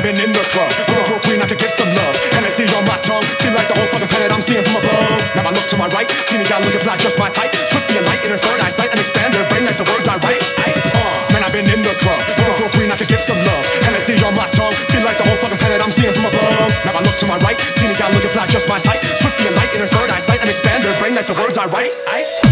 Been in the club, looking for a queen I could give some love. LSD on my tongue, feel like the whole fucking planet I'm seeing from above. Now I look to my right, see the guy looking fly, just my type. Swiftly a light in her third eye sight, and expand her brain like the words I write. Man, I've been in the club, looking for a queen I could give some love. LSD on my tongue, feel like the whole fucking planet I'm seeing from above. Now I look to my right, see the guy looking fly, just my type. Swiftly a light in her third eye sight, and expand her brain like the words I write.